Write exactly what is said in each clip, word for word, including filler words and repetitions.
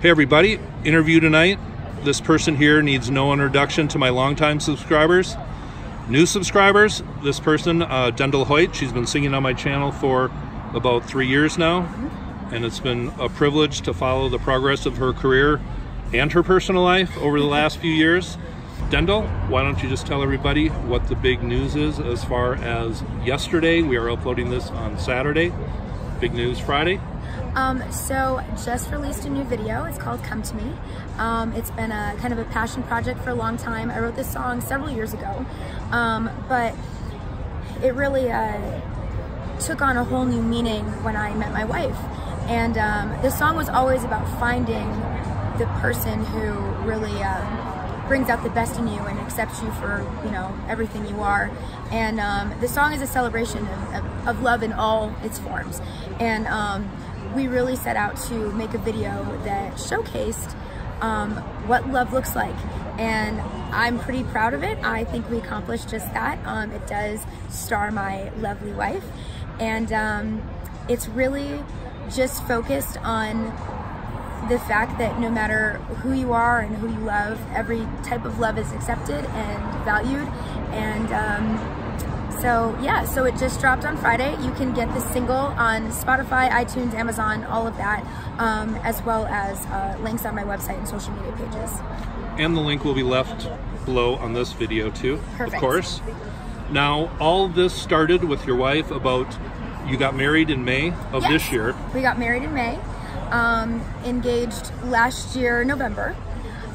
Hey everybody, interview tonight. This person here needs no introduction to my longtime subscribers. New subscribers, this person, uh, Ddendyl Hoyt, she's been singing on my channel for about three years now, and it's been a privilege to follow the progress of her career and her personal life over the last few years. Ddendyl, why don't you just tell everybody what the big news is as far as yesterday. We are uploading this on Saturday. Big news Friday. Um, so just released a new video. It's called Come to Me. Um, it's been a kind of a passion project for a long time. I wrote this song several years ago, um, but it really uh, took on a whole new meaning when I met my wife. And um, this song was always about finding the person who really uh, brings out the best in you and accepts you for, you know, everything you are. And um, the song is a celebration of, of, of love in all its forms. And um, we really set out to make a video that showcased um, what love looks like, and I'm pretty proud of it. I think we accomplished just that. Um, it does star my lovely wife, and um, it's really just focused on the fact that no matter who you are and who you love, every type of love is accepted and valued. And um, So yeah, so it just dropped on Friday. You can get the single on Spotify, iTunes, Amazon, all of that, um, as well as uh, links on my website and social media pages. And the link will be left below on this video too, Perfect. Of course. Now, all this started with your wife about, you got married in May of yes, this year. We got married in May, um, engaged last year, November,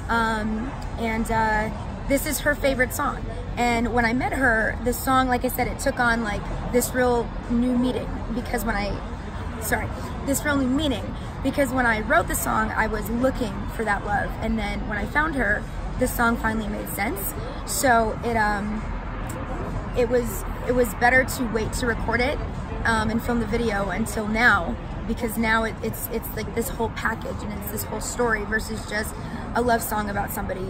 um, and uh, this is her favorite song. And when I met her, the song, like I said, it took on like this real new meaning because when I, sorry, this real new meaning because when I wrote the song, I was looking for that love. And then when I found her, the song finally made sense. So it, um, it was, it was better to wait to record it um, and film the video until now, because now it, it's, it's like this whole package and it's this whole story versus just a love song about somebody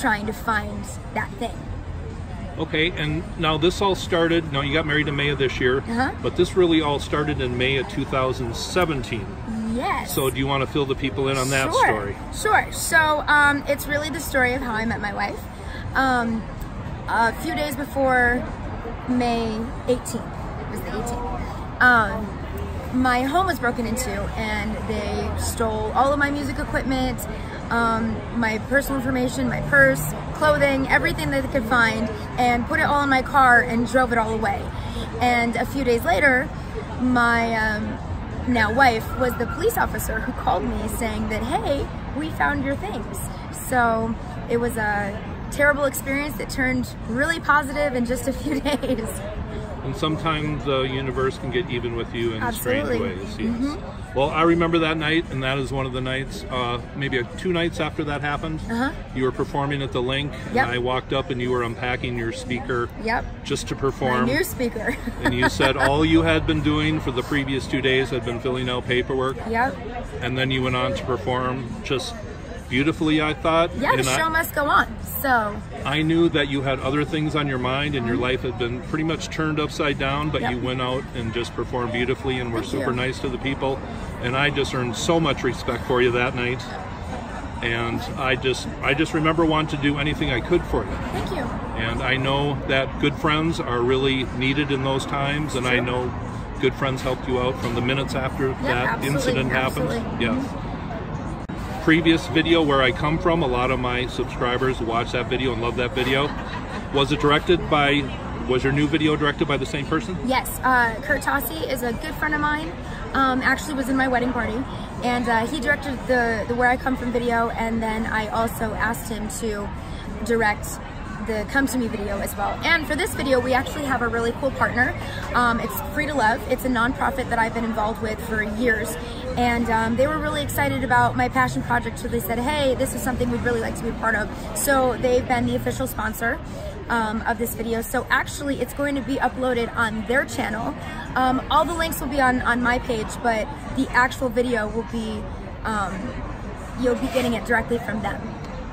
trying to find that thing. Okay, and now this all started, now you got married in May of this year, uh-huh. but this really all started in May of two thousand seventeen. Yes. So do you want to fill the people in on that sure. story? Sure, so um, it's really the story of how I met my wife. Um, a few days before May eighteenth, it was the eighteenth, um, my home was broken into and they stole all of my music equipment, Um, my personal information, my purse, clothing, everything that they could find, and put it all in my car and drove it all away. And a few days later, my um, now wife was the police officer who called me saying that, hey, we found your things. So it was a terrible experience that turned really positive in just a few days. And sometimes the universe can get even with you in Absolutely. Strange ways. Yes. Mm-hmm. Well, I remember that night, and that is one of the nights, uh, maybe two nights after that happened, uh-huh. you were performing at the Link, yep. and I walked up and you were unpacking your speaker yep. just to perform. My new speaker. And you said all you had been doing for the previous two days had been filling out paperwork. Yep. And then you went on to perform just beautifully, I thought. Yeah, the show I, must go on. So I knew that you had other things on your mind and your life had been pretty much turned upside down, but yep. you went out and just performed beautifully and were Thank super you. Nice to the people. And I just earned so much respect for you that night. And I just I just remember wanting to do anything I could for you. Thank you. And I know that good friends are really needed in those times, and sure. I know good friends helped you out from the minutes after yeah, that absolutely, incident happened. Absolutely. Yes. Mm-hmm. Previous video, Where I Come From, a lot of my subscribers watch that video and love that video. Was it directed by, was your new video directed by the same person? Yes, uh, Kurt Tocci is a good friend of mine, um, actually was in my wedding party, and uh, he directed the, the Where I Come From video, and then I also asked him to direct the Come To Me video as well. And for this video, we actually have a really cool partner. Um, it's Free to Luv, it's a nonprofit that I've been involved with for years. And um, they were really excited about my passion project, so they said, hey, this is something we'd really like to be a part of. So they've been the official sponsor um, of this video. So actually, it's going to be uploaded on their channel. Um, all the links will be on, on my page, but the actual video will be, um, you'll be getting it directly from them.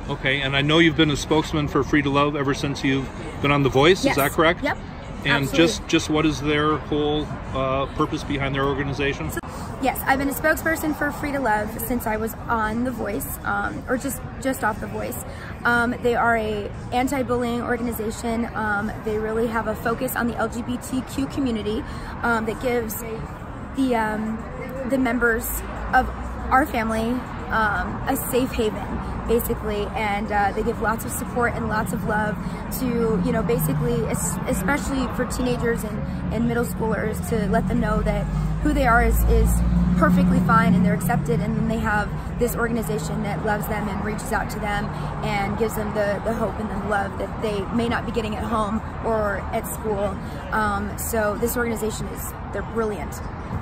Okay, and I know you've been a spokesman for Free to Luv ever since you've been on The Voice, yes. is that correct? Yep. and Absolutely. just just what is their whole uh, purpose behind their organization? So, yes, I've been a spokesperson for Free to Luv since I was on The Voice, um, or just just off The Voice. Um, they are a anti-bullying organization. Um, they really have a focus on the L G B T Q community um, that gives the um, the members of our family um, a safe haven, basically, and uh, they give lots of support and lots of love to, you know, basically, especially for teenagers and, and middle schoolers, to let them know that who they are is, is perfectly fine and they're accepted, and then they have this organization that loves them and reaches out to them and gives them the, the hope and the love that they may not be getting at home or at school. Um, so this organization is, they're brilliant,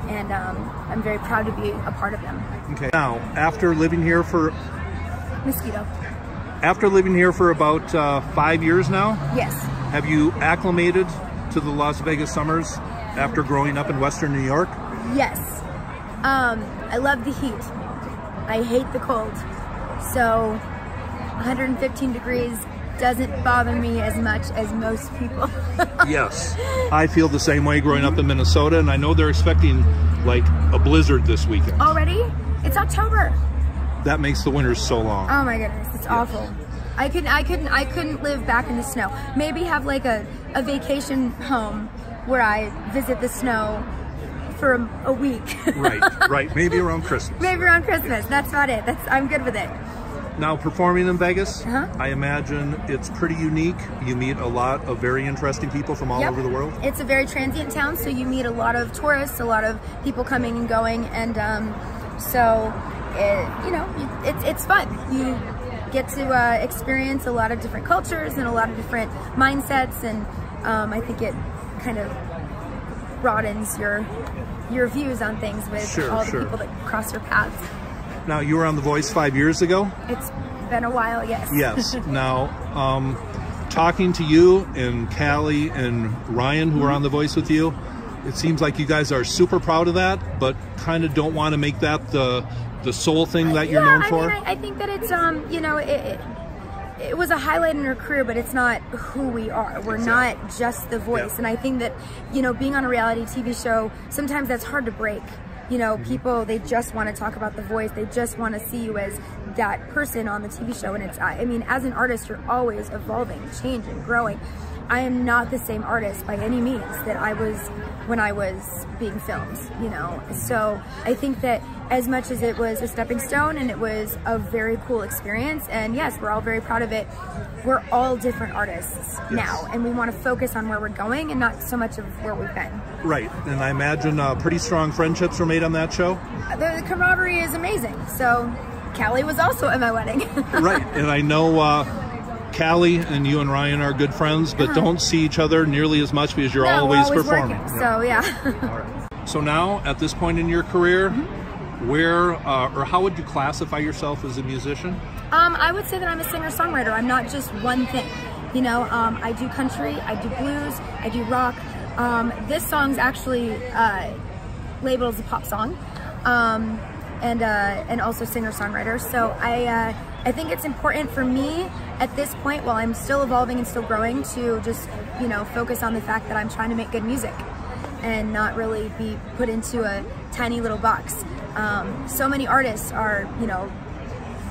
and um, I'm very proud to be a part of them. Okay. Now, after living here for Mosquito. After living here for about uh, five years now? Yes. Have you acclimated to the Las Vegas summers after growing up in Western New York? Yes. Um, I love the heat. I hate the cold. So one hundred fifteen degrees doesn't bother me as much as most people. Yes. I feel the same way growing mm-hmm. up in Minnesota, and I know they're expecting like a blizzard this weekend. Already? It's October. That makes the winters so long. Oh my goodness, it's yes. awful. I couldn't, I couldn't, I couldn't live back in the snow. Maybe have like a, a vacation home where I visit the snow for a, a week. Right, right. Maybe around Christmas. Maybe around Christmas. Yes. That's about it. That's I'm good with it. Now, performing in Vegas, uh-huh. I imagine it's pretty unique. You meet a lot of very interesting people from all yep. over the world. It's a very transient town, so you meet a lot of tourists, a lot of people coming and going, and um, so. It, you know, it's, it's fun. You get to uh, experience a lot of different cultures and a lot of different mindsets, and um, I think it kind of broadens your your views on things with sure, all the sure. people that cross your paths. Now, you were on The Voice five years ago? It's been a while, yes. Yes. Now, um, talking to you and Callie and Ryan, who mm-hmm. were on The Voice with you, it seems like you guys are super proud of that, but kind of don't want to make that the the sole thing that you're yeah, known I for? Mean, I, I think that it's, um, you know, it, it, it was a highlight in her career, but it's not who we are. We're exactly. not just The Voice. Yeah. And I think that, you know, being on a reality T V show, sometimes that's hard to break. You know, mm-hmm. people, they just want to talk about The Voice. They just want to see you as that person on the T V show. And it's, I mean, as an artist, you're always evolving, changing, growing. I am not the same artist by any means that I was when I was being filmed, you know. So I think that as much as it was a stepping stone and it was a very cool experience, and yes, we're all very proud of it, we're all different artists yes. now, and we want to focus on where we're going and not so much of where we've been. Right, and I imagine uh, pretty strong friendships were made on that show? The, the camaraderie is amazing. So Callie was also at my wedding. Right, and I know uh, Callie and you and Ryan are good friends, but uh-huh. don't see each other nearly as much because you're no, always, always performing. Working, so yeah. All right. So now, at this point in your career, mm-hmm. where uh, or how would you classify yourself as a musician? Um, I would say that I'm a singer-songwriter. I'm not just one thing. You know, um, I do country, I do blues, I do rock. Um, this song's actually uh, labeled as a pop song, um, and uh, and also singer-songwriter. So I. Uh, I think it's important for me at this point, while I'm still evolving and still growing, to just, you know, focus on the fact that I'm trying to make good music and not really be put into a tiny little box. Um, so many artists are, you know,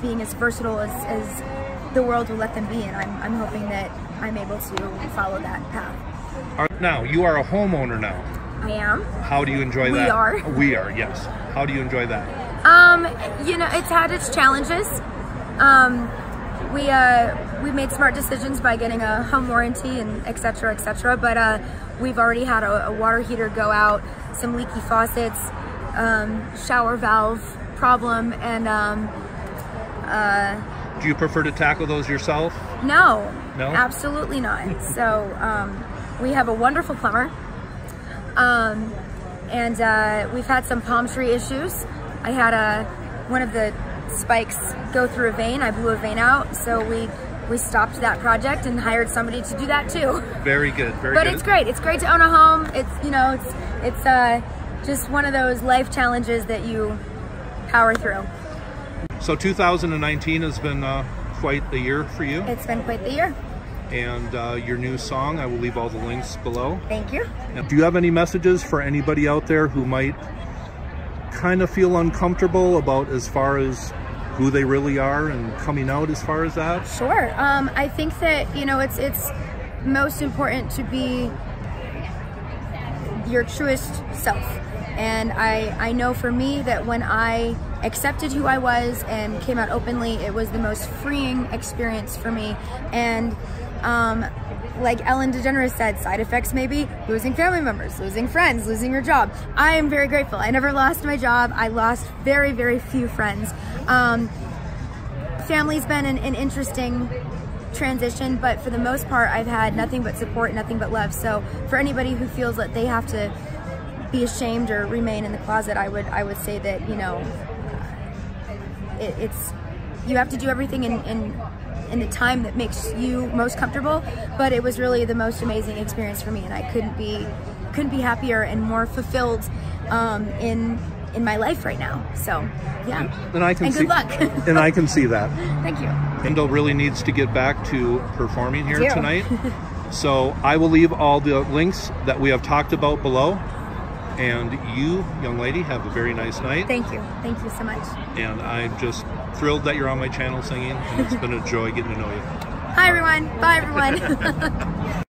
being as versatile as, as the world will let them be, and I'm, I'm hoping that I'm able to follow that path. Now, you are a homeowner now. I am. How do you enjoy that? We are. We are, yes. How do you enjoy that? Um, you know, it's had its challenges. Um, we uh, we made smart decisions by getting a home warranty and et cetera, et cetera. But uh, we've already had a, a water heater go out, some leaky faucets, um, shower valve problem, and. Um, uh, Do you prefer to tackle those yourself? No, no, absolutely not. So um, we have a wonderful plumber, um, and uh, we've had some palm tree issues. I had a one of the. spikes go through a vein. I blew a vein out, so we we stopped that project and hired somebody to do that too. Very good, very but good. But it's great. It's great to own a home. It's, you know, it's it's uh, just one of those life challenges that you power through. So two thousand nineteen has been uh, quite the year for you. It's been quite the year. and uh, your new song. I will leave all the links below. Thank you. Now, do you have any messages for anybody out there who might kind of feel uncomfortable about as far as who they really are and coming out as far as that? Sure. Um, I think that, you know, it's, it's most important to be your truest self. And I, I know for me that when I accepted who I was and came out openly, it was the most freeing experience for me. And um, like Ellen DeGeneres said, side effects may be losing family members, losing friends, losing your job. I am very grateful. I never lost my job. I lost very, very few friends. Um, family's been an, an interesting transition, but for the most part, I've had nothing but support, nothing but love. So for anybody who feels that they have to be ashamed or remain in the closet, I would, I would say that, you know, it, it's, you have to do everything in, in, in the time that makes you most comfortable. But it was really the most amazing experience for me, and I couldn't be, couldn't be happier and more fulfilled um, in, in my life right now. So yeah, and I can and see, good luck. And I can see that. Thank you. Ddendyl really needs to get back to performing here tonight. So I will leave all the links that we have talked about below. And you, young lady, have a very nice night. Thank you. Thank you so much. And I'm just thrilled that you're on my channel singing. And it's been a joy getting to know you. Hi, everyone. Bye, everyone.